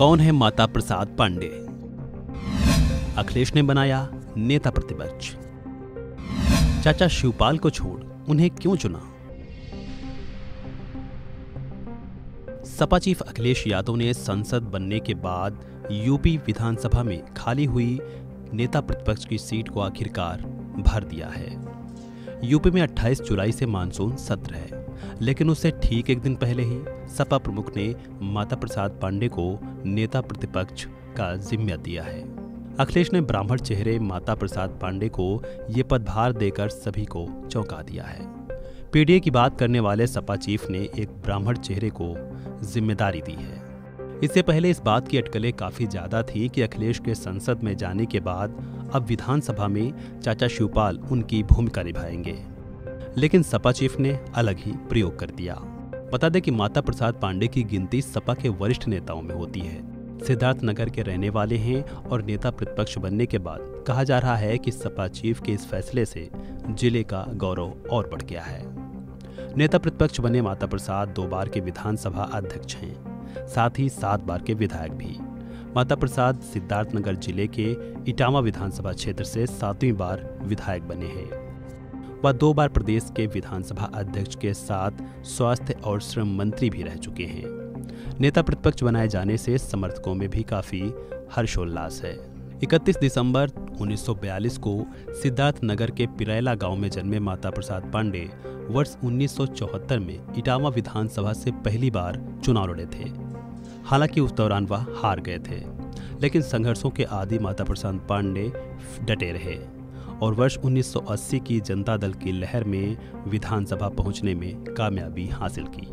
कौन है माता प्रसाद पांडे? अखिलेश ने बनाया नेता प्रतिपक्ष, चाचा शिवपाल को छोड़ उन्हें क्यों चुना? सपा चीफ अखिलेश यादव ने सांसद बनने के बाद यूपी विधानसभा में खाली हुई नेता प्रतिपक्ष की सीट को आखिरकार भर दिया है। यूपी में 28 जुलाई से मानसून सत्र है, लेकिन उससे ठीक एक दिन पहले ही सपा प्रमुख ने माता प्रसाद पांडे को नेता प्रतिपक्ष का जिम्मा दिया है। अखिलेश ने ब्राह्मण चेहरे माता प्रसाद पांडे को ये पदभार देकर सभी को चौंका दिया है। पीडीए की बात करने वाले सपा चीफ ने एक ब्राह्मण चेहरे को जिम्मेदारी दी है। इससे पहले इस बात की अटकलें काफ़ी ज़्यादा थीं कि अखिलेश के संसद में जाने के बाद अब विधानसभा में चाचा शिवपाल उनकी भूमिका निभाएंगे, लेकिन सपा चीफ ने अलग ही प्रयोग कर दिया। बता दें कि माता प्रसाद पांडे की गिनती सपा के वरिष्ठ नेताओं में होती है। सिद्धार्थ नगर के रहने वाले हैं और नेता प्रतिपक्ष बनने के बाद कहा जा रहा है कि सपा चीफ के इस फैसले से जिले का गौरव और बढ़ गया है। नेता प्रतिपक्ष बने माता प्रसाद 2 बार के विधानसभा अध्यक्ष हैं, साथ ही 7 बार के विधायक भी। माता प्रसाद सिद्धार्थ नगर जिले के इटावा विधानसभा क्षेत्र से 7वीं बार विधायक बने हैं। वह 2 बार प्रदेश के विधानसभा अध्यक्ष के साथ स्वास्थ्य और श्रम मंत्री भी रह चुके हैं। नेता प्रतिपक्ष बनाए जाने से समर्थकों में भी काफी हर्षोल्लास है। 31 दिसंबर 1942 को सिद्धार्थ नगर के पिरैला गांव में जन्मे माता प्रसाद पांडे वर्ष 1974 में इटावा विधानसभा से पहली बार चुनाव लड़े थे। हालांकि उस दौरान वह हार गए थे, लेकिन संघर्षों के आदि माता प्रसाद पांडे डटे रहे और वर्ष 1980 की जनता दल की लहर में विधानसभा पहुंचने में कामयाबी हासिल की।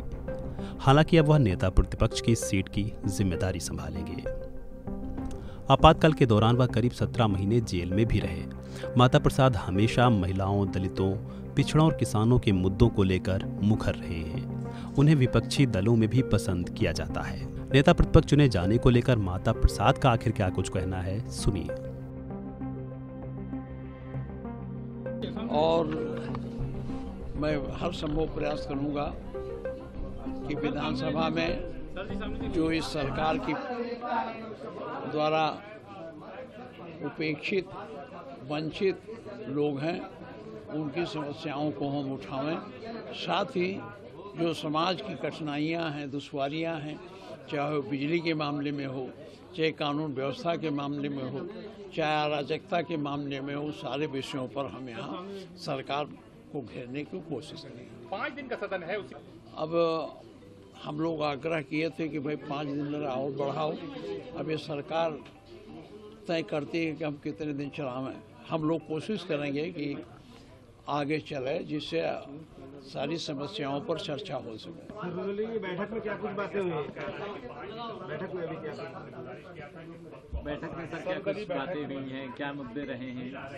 हालांकि अब वह नेता प्रतिपक्ष की सीट की जिम्मेदारी संभालेंगे। आपातकाल के दौरान वह करीब 17 महीने जेल में भी रहे। माता प्रसाद हमेशा महिलाओं, दलितों, पिछड़ों और किसानों के मुद्दों को लेकर मुखर रहे हैं। उन्हें विपक्षी दलों में भी पसंद किया जाता है। नेता प्रतिपक्ष चुने जाने को लेकर माता प्रसाद का आखिर क्या कुछ कहना है, सुनिए। और मैं हर संभव प्रयास करूंगा कि विधानसभा में जो इस सरकार की द्वारा उपेक्षित, वंचित लोग हैं, उनकी समस्याओं को हम उठावें। साथ ही जो समाज की कठिनाइयां हैं, दुश्वारियां हैं, चाहे वो बिजली के मामले में हो, चाहे कानून व्यवस्था के मामले में हो, चाहे अराजकता के मामले में हो, सारे विषयों पर हम यहाँ सरकार को घेरने की कोशिश करेंगे। 5 दिन का सदन है, अब हम लोग आग्रह किए थे कि भाई 5 दिन और बढ़ाओ। अब ये सरकार तय करती है कि हम कितने दिन चलाएं। हम लोग कोशिश करेंगे कि आगे चले, जिससे सारी समस्याओं पर चर्चा हो सके। बैठक में क्या कुछ बातें हुई? बैठक में सर क्या कुछ बातें हुई हैं, क्या मुद्दे रहे हैं?